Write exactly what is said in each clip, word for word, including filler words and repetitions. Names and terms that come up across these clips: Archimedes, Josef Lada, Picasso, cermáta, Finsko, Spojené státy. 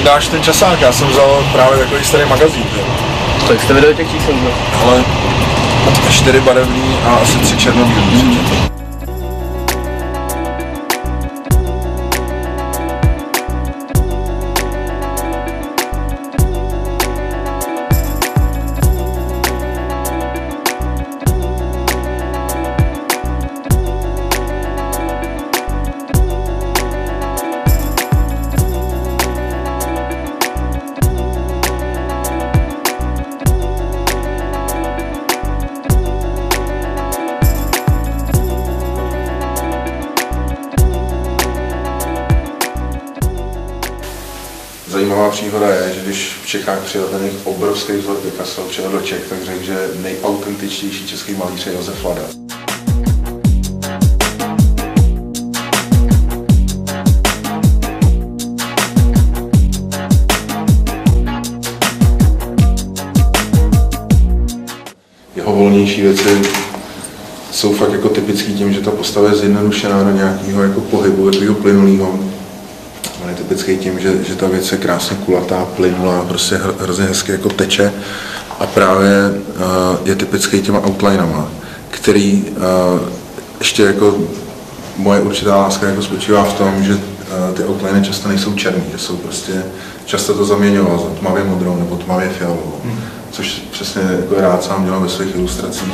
vyndáš ten časák, já jsem vzal právě takový starý magazín. Tak jste viděli těch čísel, ne? Ale čtyři barevný a asi tři černobílý. Mm. Zajímavá příhoda je, že když v Čechách přijel ten jejich obrovský vzor Picasso, přijel do Čech, tak řekl, že nejautentičtější český malíř je Josef Lada. Jeho volnější věci jsou fakt jako typický tím, že ta postava je zjednodušená do nějakého jako pohybu, takového plynulého. On je typický tím, že, že ta věc je krásně kulatá, plynulá, prostě hrozně hezky jako teče a právě uh, je typický těma outlinama, který uh, ještě jako moje určitá láska jako spočívá v tom, že uh, ty outliny často nejsou černý, že jsou prostě, často to zaměňoval za tmavě modrou nebo tmavě fialovou, hmm. což přesně jako rád sám dělám ve svých ilustracích.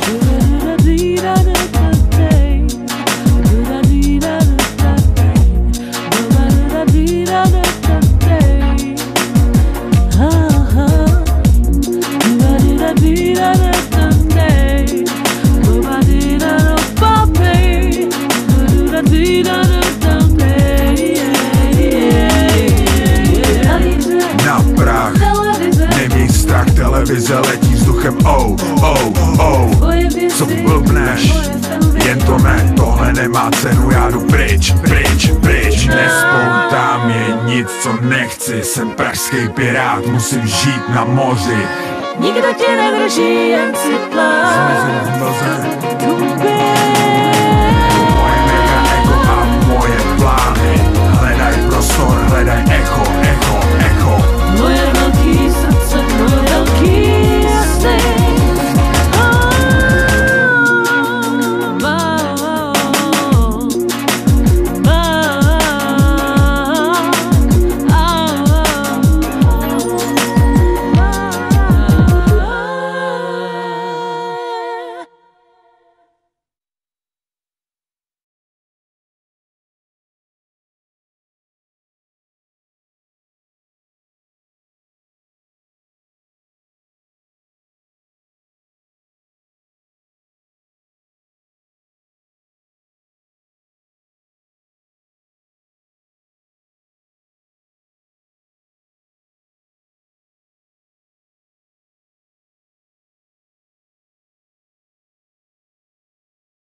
Televize letí vzduchem, oh, oh, oh, co blbneš, jen to ne, tohle nemá cenu, já jdu pryč, pryč, pryč, nespoutám je nic, co nechci, jsem pražský pirát, musím žít na moři. Nikdo tě nedrží, jen si plát. Moje mega ego a moje plány, hledaj prostor, hledaj echo.